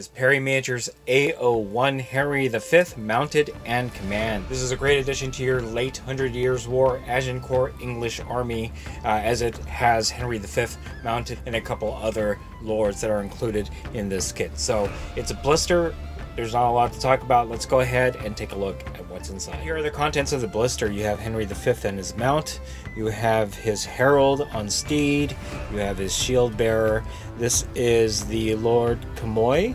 is Perry Miniatures A01 Henry V Mounted and Command. This is a great addition to your late 100 Years' War Agincourt English army, as it has Henry V mounted and a couple other lords that are included in this kit. So it's a blister. There's not a lot to talk about. Let's go ahead and take a look at what's inside. Here are the contents of the blister. You have Henry V and his mount. You have his herald on steed. You have his shield bearer. This is the Lord Camoys.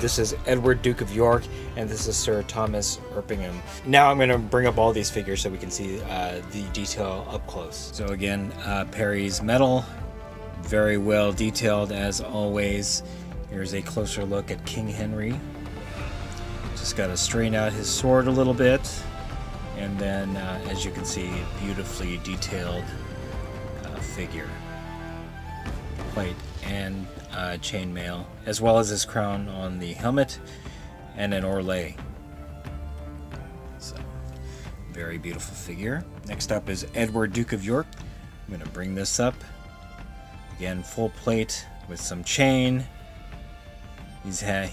This is Edward, Duke of York, and this is Sir Thomas Erpingham. Now I'm going to bring up all these figures so we can see the detail up close. So again, Perry's medal, very well detailed as always. Here's a closer look at King Henry. Just got to strain out his sword a little bit. And then, as you can see, a beautifully detailed figure. Plate and chainmail, as well as his crown on the helmet and an Orle. So, very beautiful figure. Next up is Edward, Duke of York. I'm going to bring this up. Again, full plate with some chain.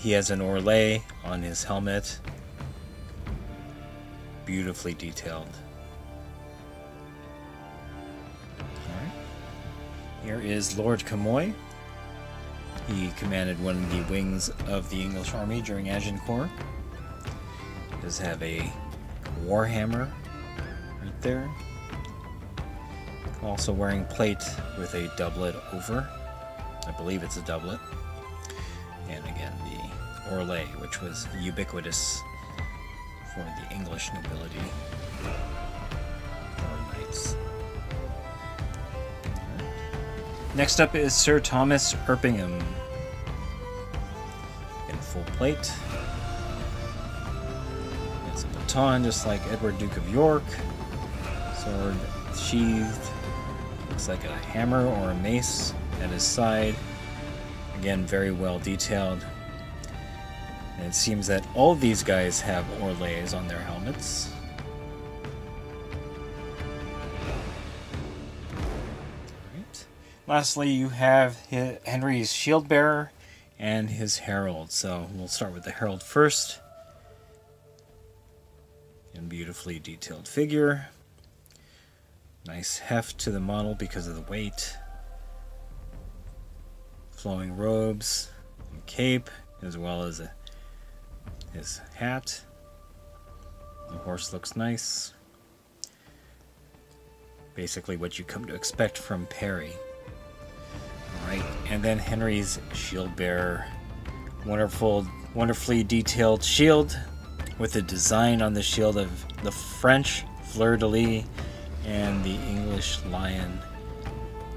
He has an Orle on his helmet, beautifully detailed. Alright. Here is Lord Camoys. He commanded one of the wings of the English army during Agincourt. He does have a warhammer right there. Also wearing plate with a doublet over. I believe it's a doublet. And again, the Orle, which was ubiquitous for the English nobility or knights. Next up is Sir Thomas Erpingham. Get a full plate. It's a baton, just like Edward, Duke of York. Sword sheathed. Looks like a hammer or a mace at his side. Again, very well detailed. And it seems that all these guys have Orles on their helmets. Right. Lastly, you have Henry's shield bearer and his herald. So we'll start with the herald first. And beautifully detailed figure. Nice heft to the model because of the weight. Flowing robes and cape, as well as his hat. The horse looks nice. Basically what you come to expect from Perry. Alright, and then Henry's shield bearer. Wonderfully detailed shield with a design on the shield of the French fleur-de-lis and the English lion.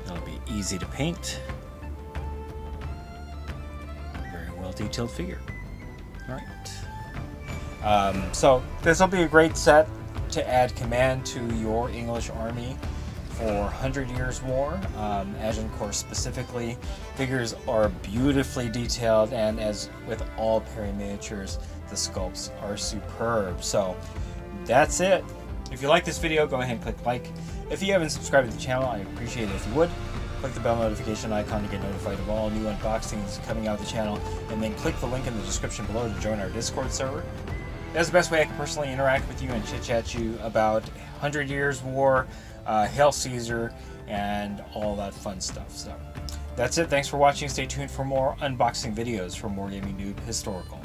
That'll be easy to paint. Detailed figure. All right. So this will be a great set to add command to your English army for 100 Years' War, Agincourt specifically. Figures are beautifully detailed, and as with all Perry Miniatures, the sculpts are superb. So that's it. If you like this video, go ahead and click like. If you haven't subscribed to the channel, I appreciate it if you would. Click the bell notification icon to get notified of all new unboxings coming out of the channel, and then click the link in the description below to join our Discord server. That's the best way I can personally interact with you and chit-chat you about 100 Years' War, Hail Caesar, and all that fun stuff. So that's it. Thanks for watching. Stay tuned for more unboxing videos from WarGamingNewb Historical.